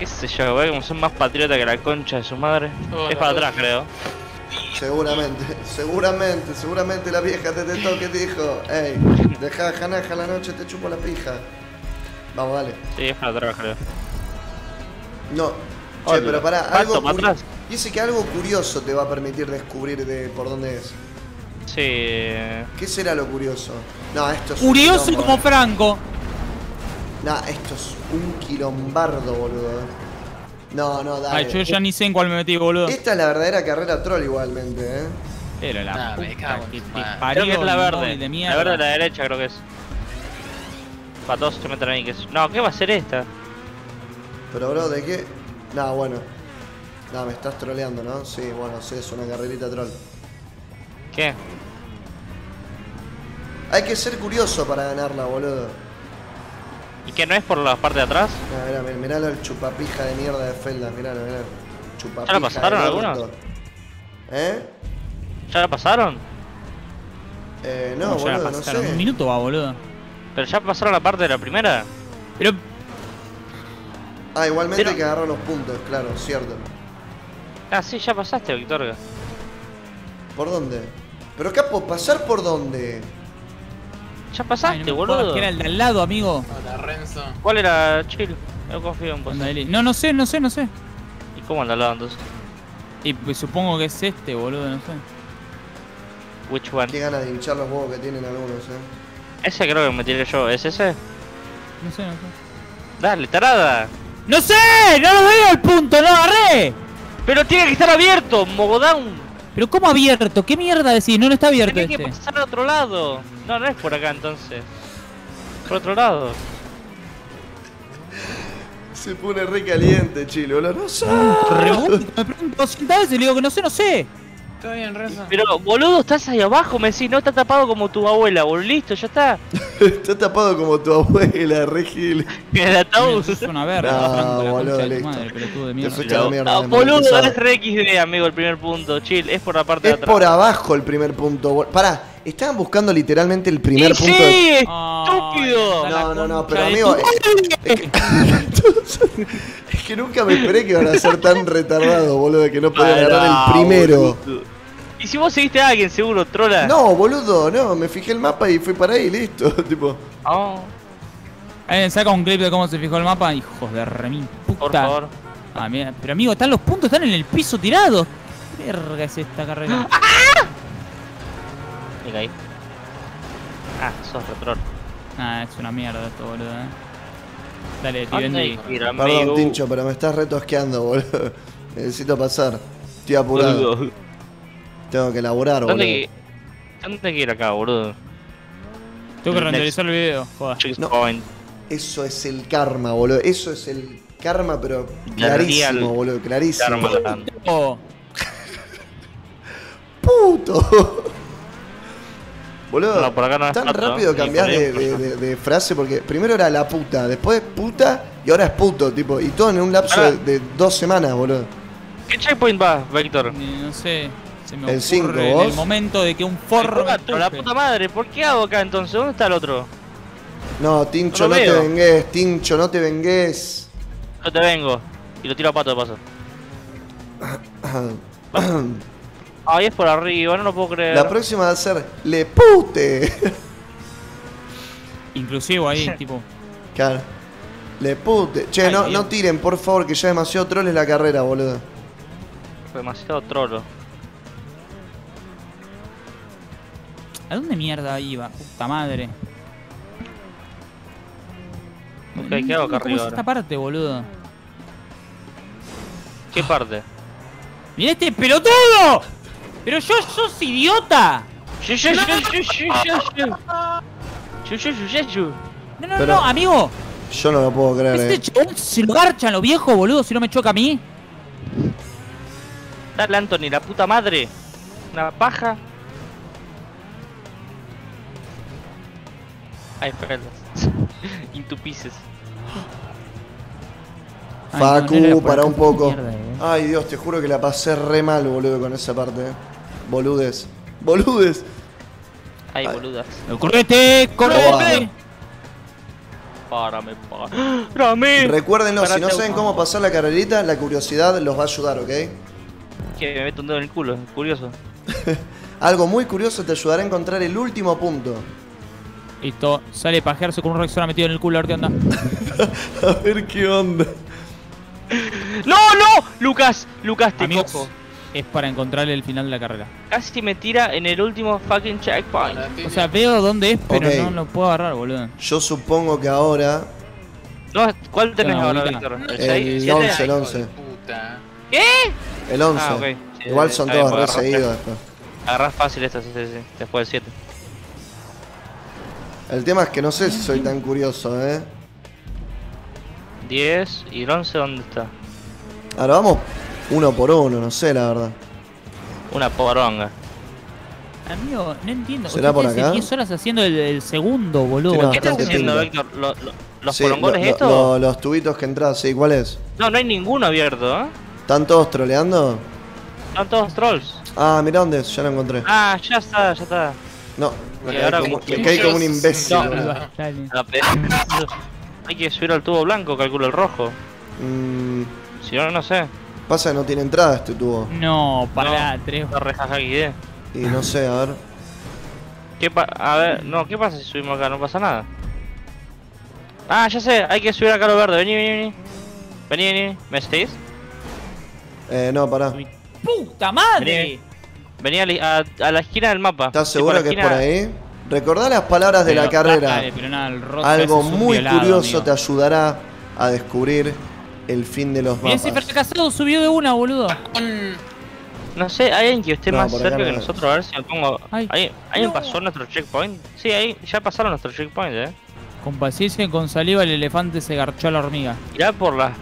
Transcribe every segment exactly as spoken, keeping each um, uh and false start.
qué sé yo, ¿verdad? Como son más patriotas que la concha de su madre. Oh, es para atrás, creo. Seguramente, seguramente, seguramente la vieja te tentó que dijo, ey, dejá janaja la noche, te chupo la pija. Vamos, dale. Sí, es para atrás, creo. No, che, Oye, pero pará, algo para atrás. Dice que algo curioso te va a permitir descubrir de por dónde es. Sí. ¿Qué será lo curioso? No, esto es curioso un como Franco. No, esto es un quilombardo, boludo. No, no, dale. Ay, yo ya ni sé en cuál me metí, boludo. Esta es la verdadera carrera troll igualmente, eh. Pero la nah, puta me cago que te parió, creo que es la verde. De la verde a la derecha creo que es. Para todos se meten ahí que es. No, ¿qué va a ser esta? Pero bro, ¿de qué? No, bueno. No, me estás troleando, ¿no? Sí, bueno, sí, es una carrerita troll. ¿Qué? Hay que ser curioso para ganarla, boludo. ¿Y que no es por la parte de atrás? Mirá, mirá, mirá el chupapija de mierda de Felda, mirá, mirá. Chupapija. ¿Ya la pasaron algunos? ¿Eh? ¿Ya la pasaron? Eh, no, boludo, ya la pasaron? No sé. Un minuto va, boludo. ¿Pero ya pasaron la parte de la primera? Pero... Ah, igualmente Pero... hay que agarrar los puntos, claro, cierto. Ah, sí, ya pasaste, Victorga. ¿Por dónde? Pero capo, ¿pasar por dónde? Ya pasaste, Ay, no boludo. Que era el de al lado, amigo. Hola, Renzo. ¿Cuál era, Chill? Yo confío en vos. No, no sé, no sé, no sé. ¿Y cómo anda al lado entonces? Y pues supongo que es este, boludo, no sé. Which one? Qué ganas de hinchar los huevos que tienen algunos, eh. Ese creo que me tiré yo, ¿es ese? No sé, no sé. Dale, tarada. ¡No sé! ¡No lo veo el punto! ¡No lo agarré! ¡Pero tiene que estar abierto, Mogodown! ¿Pero cómo abierto? ¿Qué mierda decís? No, no está abierto. Tiene que pasar a otro lado. No, no es por acá entonces. Por otro lado. Se pone re caliente, Chilo, boludo. No sé. Me pregunto doscientas veces y le digo que no sé, no sé. Está bien, Renzo. Pero, boludo, estás ahí abajo, me decís. No está tapado como tu abuela, boludo. Listo, ya está. Está tapado como tu abuela, re gil. El ataúd. Es una verga. No, boludo, listo. Madre, pelotudo de mierda. Te fuiste a la mierda. No, boludo, es re equis de, amigo, el primer punto. Chill, es por la parte de atrás. Es por abajo el primer punto. Pará, estaban buscando literalmente el primer punto. ¡Sí, estúpido! No, no, no, pero amigo... Es que nunca me esperé que iban a ser tan retardados, boludo, que no podían agarrar el primero. ¿Y si vos seguiste a alguien, seguro, trola? No, boludo, no, me fijé el mapa y fui para ahí, listo, tipo... Oh. ¿Alguien saca un clip de cómo se fijó el mapa? Hijos de remín, puta. Por favor. Ah, mira, pero amigo, están los puntos, están en el piso tirados. ¿Qué verga es esta carrera? ¡Ah! Me caí. Ah, sos retrol. Ah, es una mierda esto, boludo, eh. Dale, Tibendi. Perdón, Tincho, pero me estás retosqueando, boludo. Necesito pasar. Estoy apurado. Boludo. Tengo que elaborar, boludo. Que... ¿Dónde te quiero acá, boludo? Tengo que renderizar el video, joder. No, eso es el karma, boludo. Eso es el karma, pero clarísimo, real, boludo. Clarísimo. Puto. Puto. Boludo, no, por acá no tan plato, rápido cambiás de, de, de, de frase porque primero era la puta, después puta y ahora es puto, tipo. Y todo en un lapso de, de dos semanas, boludo. ¿Qué checkpoint va, Vector? No sé. Se me el cinco, en el momento de que un forro gato, la puta madre, ¿por qué hago acá entonces? ¿Dónde está el otro? No, Tincho, no, no te vengues, Tincho, no te vengues. Yo te vengo y lo tiro a pato de paso. Ahí es por arriba, no lo puedo creer. La próxima va a ser le pute. Inclusivo ahí, tipo. Claro. Le pute. Che, Ay, no, no tiren, por favor, que ya demasiado troll es la carrera, boludo. Demasiado trolo. ¿A dónde mierda iba? Puta madre. Ok, ¿qué hago acá arriba? ¿Cómo es esta parte, boludo? ¿Qué parte? ¡Mirá este pelotudo! ¡Pero yo sos idiota! ¡Yo, yo, yo, yo, yo, yo, yo! ¡Yo, yo, yo, yo, yo! No, no, no, amigo. Yo no lo puedo creer. Este chabón se lo garchan los viejos, boludo, si no me choca a mí. Dale, Anthony, la puta madre. Una paja. Ay, perlas. Into pieces. Facu, no, no para un poco. Mierda, eh. Ay, Dios, te juro que la pasé re mal, boludo, con esa parte. Eh. Boludes. Boludes. Ay, Ay. boludas. ¡Correte! ¡Correte! párame, párame. ¡Párame! Recuérdenlo, Parate, si no saben cómo pasar la carrerita, la curiosidad los va a ayudar, ¿ok? Que me meto un dedo en el culo, curioso. Algo muy curioso te ayudará a encontrar el último punto. Listo, sale Pajerzo con un Rexona metido en el culo, a ver qué onda. A ver qué onda. ¡No, no! Lucas, Lucas, te Amigos, cojo. Es para encontrarle el final de la carrera. Casi me tira en el último fucking checkpoint. O sea, veo dónde es, pero okay. no lo puedo agarrar, boludo. Yo supongo que ahora... No, ¿cuál tenés no, ahora, Víctor? El once, el once. ¿Qué? El once. Ah, okay. Igual son todos re seguidos después. Agarrás fácil esta, sí, sí, sí. Después del siete. El tema es que no sé si soy tan curioso, eh. diez y el once, ¿dónde está? Ahora vamos uno por uno, no sé la verdad. Una poronga. Amigo, no entiendo. ¿Será por acá? diez horas haciendo el, el segundo, boludo. ¿Qué estás haciendo, Víctor? ¿Lo, lo, ¿Los sí, porongones lo, estos? Lo, los tubitos que entras, sí, ¿cuál es? No, no hay ninguno abierto, eh. ¿Están todos troleando? Están todos trolls. Ah, mirá dónde es, ya lo encontré. Ah, ya está, ya está. No, me caí como, como un imbécil. No, hay que subir al tubo blanco, calculo el rojo. Mm. Si no, no sé. Pasa que no tiene entrada este tubo. No, pará, no, tres. Y no sé, a ver. ¿Qué pa a ver, no, ¿qué pasa si subimos acá? No pasa nada. Ah, ya sé, hay que subir acá a lo verde. Vení, vení, vení. Vení, vení. ¿Me seguís? Eh, no, pará. ¡Puta madre! Venía a, a, a la esquina del mapa. ¿Estás seguro que es por ahí? Recordá las palabras pero, de la carrera. Dale, pero nada, el rock algo muy violado, curioso amigo. Te ayudará a descubrir el fin de los mapas. Y ese fracasado subió de una, boludo. No sé, ¿hay alguien que esté no, más cerca no que nosotros? A ver si me pongo... Ay, ¿Alguien, ¿alguien no. pasó nuestro checkpoint? Sí, ahí ya pasaron nuestro checkpoint, eh. Con paciencia y con saliva el elefante se garchó a la hormiga. Mirá por la...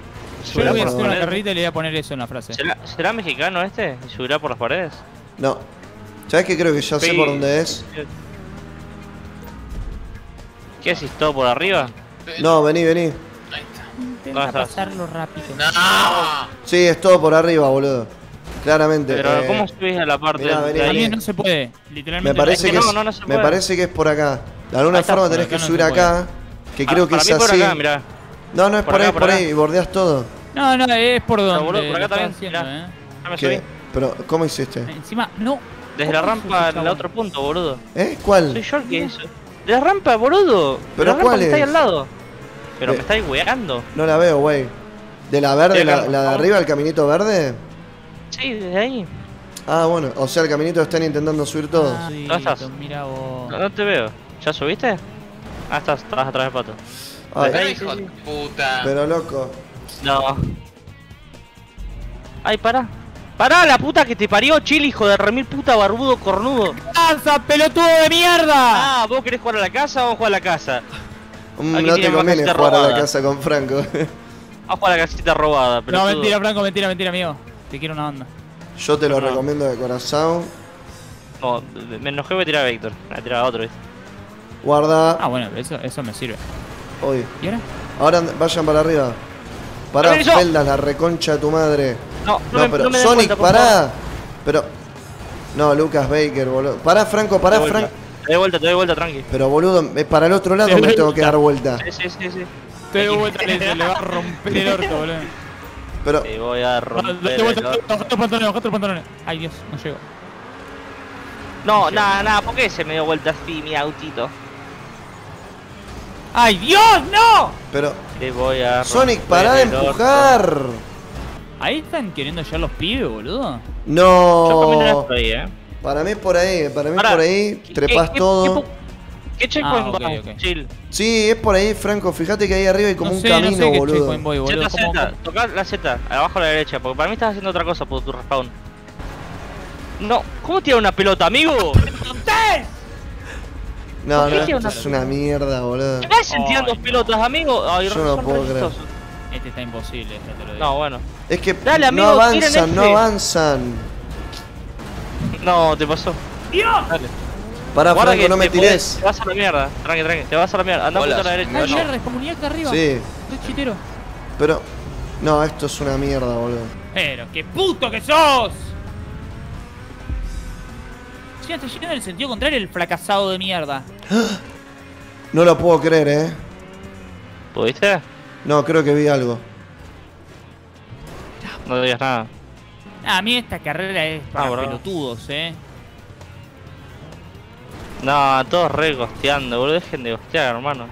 Yo le voy a hacer una carrerita y le voy a poner eso en la frase. ¿Será, ¿será mexicano este? ¿Y subirá por las paredes? No. ¿Sabes qué? Creo que ya sé por dónde es. ¿Qué haces? ¿Todo por arriba? No, vení, vení. Ahí está. Intenta pasarlo rápido. ¡No! Sí, es todo por arriba, boludo. Claramente. Pero eh, ¿cómo subís a la parte mirá, vení, de ahí? No se puede. Literalmente. Me parece, no, que, es, no, no se puede. Me parece que es por acá. De alguna está, forma tenés que no subir acá. Que ah, creo que es así. Acá, mirá. No, no es por, por acá, ahí, por acá. Ahí, bordeas todo. No, no, es por donde. No, boludo, por acá también. Haciendo, eh. Ya me subí. Pero, ¿cómo hiciste? Encima, no. Desde la rampa al otro punto, boludo. ¿Eh? ¿Cuál? Soy yo el que hizo. De la rampa, boludo. ¿Pero la cuál rampa es? Que está ahí al lado. Pero eh, me estáis weando. No la veo, wey. ¿De la verde, sí, la, la de arriba, el caminito verde? Sí, desde ahí. Ah, bueno. O sea, el caminito están intentando subir todos. Ah, sí, ¿no estás? Mira vos. No, no te veo. ¿Ya subiste? Ah, estás, estás atrás del pato. Ay, ay, hijo de puta. Pero loco. No. Ay, pará. Pará, la puta que te parió, Chile, hijo de remil puta barbudo cornudo. ¡Casa, pelotudo de mierda! Ah, ¿vos querés jugar a la casa o vamos a jugar a la casa? Mm, no te conviene jugar robada. a la casa con Franco. Vamos a jugar a la casita robada, pero. No, mentira, Franco, mentira, mentira, amigo. Te quiero una banda. Yo te lo no. recomiendo de corazón. No, me enojé, voy a tirar a Víctor. La tiraba a otro, ¿viste? Guarda. Ah, bueno, eso, eso me sirve. Hoy. ¿Y ahora? Ahora vayan para arriba. Pará, Felda, la reconcha de tu madre. No, no, no me, pero no me Sonic, cuenta, pará. Pero. No, Lucas Baker, boludo. Pará, Franco, pará, Franco. Te doy vuelta, te doy vuelta, tranqui. Pero, boludo, es para el otro lado que tengo que dar vuelta. Sí, sí, sí. sí. Te doy vuelta, le, le va a romper el orto, boludo. Pero. Te voy a romper. Baja tus pantalones, baja tus pantalones. Ay, Dios, no llego. No, nada, nada, ¿por qué se me dio vuelta así mi autito? ¡Ay, Dios, no! Pero. Te voy a. Sonic, pará de empujar. Orto. Ahí están queriendo ya los pibes, boludo. No. Yo también no estoy, eh. Para mí es por ahí, para mí es por ahí. ¿Qué, trepás qué, todo. ¿Qué, qué, qué checkpoint ah, okay, okay. Chill. Sí, es por ahí, Franco. Fíjate que ahí arriba hay como no un sé, camino, no sé qué boludo. Boy, boludo. Z, Z. Tocá la Z, abajo a la derecha. Porque para mí estás haciendo otra cosa por tu respawn. No, ¿cómo tira una pelota, amigo? No, no, esto es una mierda, boludo. ¿Qué hacen tirando dos pelotas, amigo? Ay, yo no puedo creer. Este está imposible, este te lo digo. No, bueno. Es que dale, amigo, no avanzan, este. no avanzan. No, te pasó. ¡Dios! Dale. Pará, Franco, que no me tirés. Te vas a la mierda, tranqui, tranqui, te vas a la mierda. Andá por a la derecha. No, no, no. Descomunicate arriba. Sí. Soy chitero. Pero, no, esto es una mierda, boludo. Pero, qué puto que sos. Está lleno del sentido contrario el fracasado de mierda. No lo puedo creer, eh. ¿Pudiste? No, creo que vi algo. No digas nada. A mí esta carrera es para ah, pelotudos, eh. No, todos re gosteando, boludo. Dejen de gostear, hermano.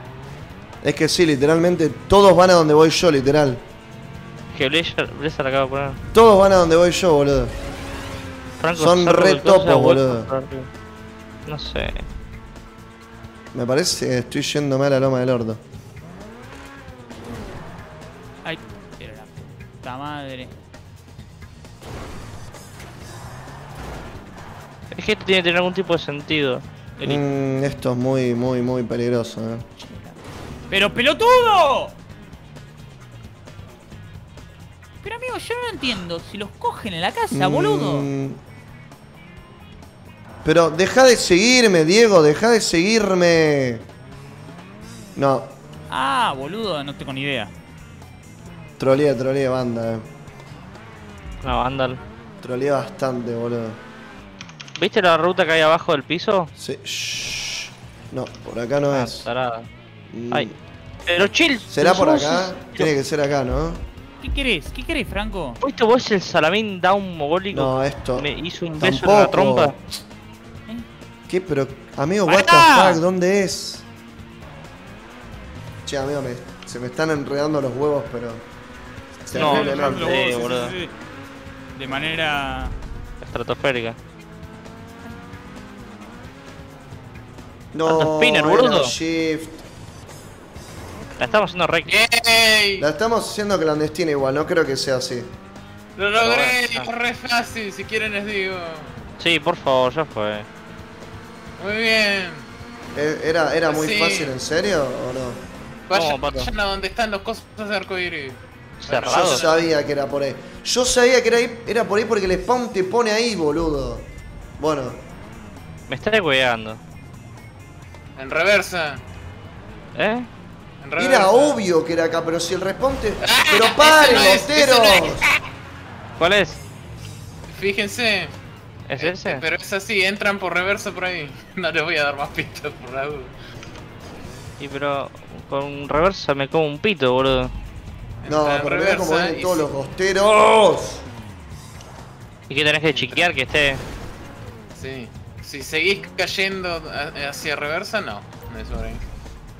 Es que sí, literalmente todos van a donde voy yo, literal. Que Blizzard, Blizzard acaba de poner. Todos van a donde voy yo, boludo. Franco, son re topos, boludo. No sé. Me parece que estoy yéndome a la loma del orto. Ay, pero la puta madre. Es que esto tiene que tener algún tipo de sentido. Mm, esto es muy, muy, muy peligroso, ¿eh? ¡Pero pelotudo! Pero amigo, yo no entiendo. Si los cogen en la casa, mm, boludo. Pero deja de seguirme, Diego. Deja de seguirme. No. Ah, boludo, no tengo ni idea. Trolea, trolea, banda, eh. No, Vandal. Trolea bastante, boludo. ¿Viste la ruta que hay abajo del piso? Sí. Shh. No, por acá no ah, es. Tarada. Mm. Ay. Pero chill. ¿Será por acá? Pero... tiene que ser acá, ¿no? ¿Qué querés? ¿Qué querés, Franco? ¿Fuiste vos el salamín down mogólico? No, esto. Me hizo un beso en la trompa. ¿Eh? ¿Qué? Pero, amigo, what the fuck, ¿dónde es? Che, amigo, me... se me están enredando los huevos, pero. Se no, no, no, no. Sí, boludo. Sí, sí, sí. De manera. Estratosférica. No, spinner, boludo. Shift. La estamos haciendo re... ¡Ey! La estamos haciendo clandestina igual, no creo que sea así. Lo logré, no, no. Re fácil, si quieren les digo. Sí, por favor, ya fue. Muy bien. ¿Era, era muy sí. fácil, en serio o no? Vayan, no, vayan a donde están los cosas de arcoíris. Cerrado. Yo sabía que era por ahí. Yo sabía que era, ahí, era por ahí porque el spawn te pone ahí, boludo. Bueno. Me estaré cuidando. En reversa. ¿Eh? En reversa. Era obvio que era acá, pero si el responde... ¡Ah! ¡Pero paren, bosteros! No no ¿Cuál es? Fíjense. ¿Es eh, ese? Pero es así, entran por reversa por ahí. No les voy a dar más pistas por la duda. Y pero... con reversa me como un pito, boludo. No, en pero reversa, como ven todos sí. los bosteros. Y que tenés que chequear que esté... Sí. Si seguís cayendo hacia reversa, no. no es sobre.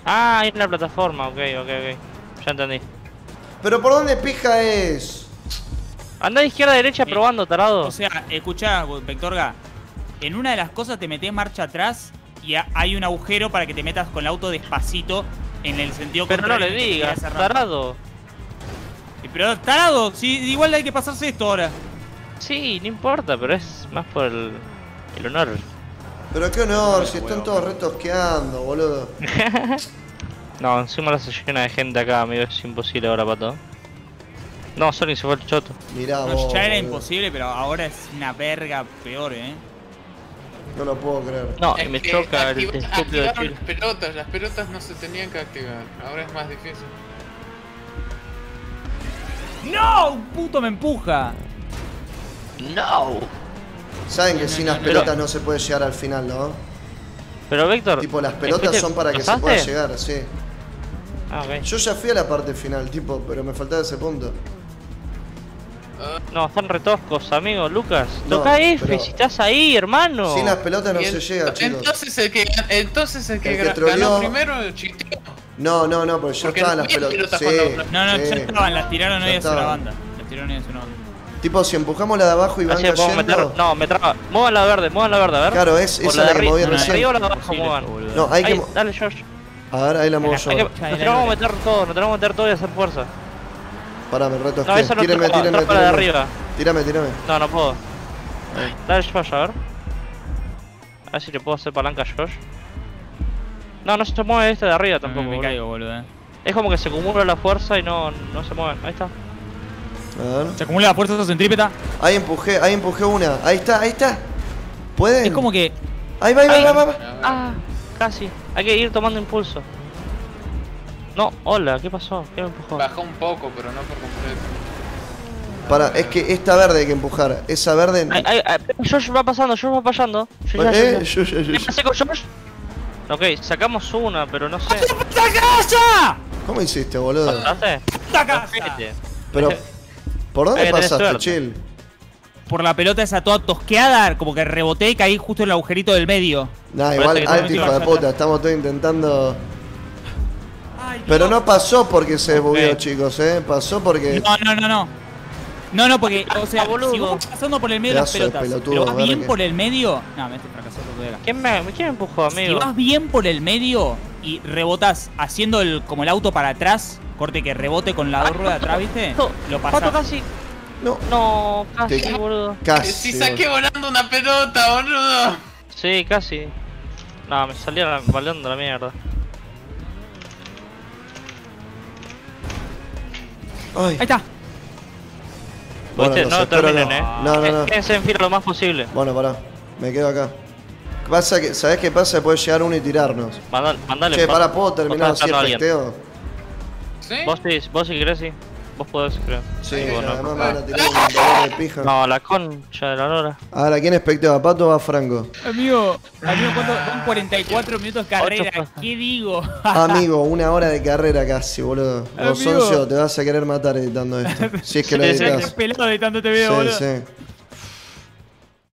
Ah, hay una plataforma, ok, ok, ok. Ya entendí. ¿Pero por dónde pija es? Andá de izquierda a derecha eh, probando, tarado. O sea, escuchá, Vectorga. En una de las cosas te metés marcha atrás y hay un agujero para que te metas con el auto despacito en el sentido contrario. Pero no le digas, tarado. Sí, pero tarado, sí, igual hay que pasarse esto ahora. Sí, no importa, pero es más por el, el honor. Pero qué honor, no, si están huevo. todos retosqueando, boludo. No, encima la se llena de gente acá, amigo, es imposible ahora, pato. No, Sony se fue el choto. Mirá no, vos, ya era boludo. imposible, pero ahora es una verga peor, eh. No lo puedo creer. No, es me choca el estúpido de Chile. Las pelotas, las pelotas no se tenían que activar, ahora es más difícil. ¡No! ¡Un puto me empuja! ¡No! Saben que no, sin no, las no, pelotas no. no se puede llegar al final, ¿no? Pero Víctor... tipo, las pelotas son para que se pueda llegar, sí. Ah, okay. Yo ya fui a la parte final, tipo, pero me faltaba ese punto. No, están retoscos, amigo, Lucas. No, toca F si estás ahí, hermano. Sin las pelotas no el, se llega, chicos. Entonces el que, entonces el que, el que ganó troleó... primero el chisteo. No, no, no, porque yo porque estaba en no las pelotas. pelotas sí, no, no, sí. ya estaban, las tiraron ahí hacia la banda. Las tiraron ahí hacia una banda. Tipo, si empujamos la de abajo y van cayendo... Meter, no, me traba. Muevan la verde, muevan la verde, a ver. Claro, es esa la, la que movían recién. Arriba o la de abajo muevan. No, hay que... Ahí, dale, George. A ver, ahí la muevo yo. Nos tenemos que meter todo, nos tenemos que meter todo y hacer fuerza. Pará, me reto. No, esa no tírame, tírame, tírame, tírame. de arriba. Tírame, tírame. No, no puedo. Ahí. Dale, George, a ver. A ver si le puedo hacer palanca a George. No, no se mueve este de arriba tampoco, me, me boludo. caigo, boludo. Es como que se acumula la fuerza y no, no se mueven. Ahí está. Se acumula la fuerza centrípeta. Ahí empujé, ahí empujé una. Ahí está, ahí está. ¿Pueden? Es como que... Ahí va, ahí va, ahí va, va, va. Ah, casi. Hay que ir tomando impulso. No, hola, ¿qué pasó? ¿Qué me empujó? Bajó un poco, pero no por completo. Pará, es que esta verde hay que empujar. Esa verde... Ay, ay, ay, Josh va pasando, Josh va pasando. Yo ya, ¿Eh? Yo, yo, yo, yo. ¿Qué pasé con Josh? Ok, sacamos una, pero no sé. ¡Haz la puta casa! ¿Cómo hiciste, boludo? ¿Pasaste? ¡La casa! Pero, ¿por dónde pasaste, Chill? Por la pelota esa toda tosqueada, como que reboté y caí justo en el agujerito del medio. Nah, igual alto hijo de puta, estamos todos intentando... Ay, pero no. no pasó porque se desbugueó, okay. chicos, eh. Pasó porque... No, no, no, no. No, no, porque, o sea, boludo, si vos pasando por el medio de las pelotas, pelotudo, pero vas bien que... por el medio... No, me estoy fracasando. ¿Quién me, ¿Quién me empujó, amigo? Si vas bien por el medio y rebotás haciendo el, como el auto para atrás, corte que rebote con la dos ruedas atrás, ¿viste? No, lo pasás. Casi. No, no, casi, te... boludo. Casi. Si saqué volando una pelota, boludo. Sí, casi. No, me salía volando la mierda. Ay. Ahí está. Bueno, no, no terminen, eh. No, no, no. Quédense en fila lo más posible. Bueno, pará. Me quedo acá. Pasa que, ¿sabés qué pasa? Puede llegar uno y tirarnos. Mandale, mandale. Che, pará, ¿puedo terminar así el festeo? ¿Sí? Vos sí, vos si querés, sí. Vos podés, creo. Sí, sí, bueno, además me van a tirar un dolor de pija. No, la concha de la lora. Ahora, ¿quién especteó? ¿A Pato o a Franco? Amigo, amigo, ¿cuánto? Son cuarenta y cuatro minutos de carrera, ¿qué digo? Amigo, una hora de carrera casi, boludo. Vos, Soncio, te vas a querer matar editando esto. Si es que sí, lo editas. Sí, sí, pelado editando te veo, sí, boludo. Sí.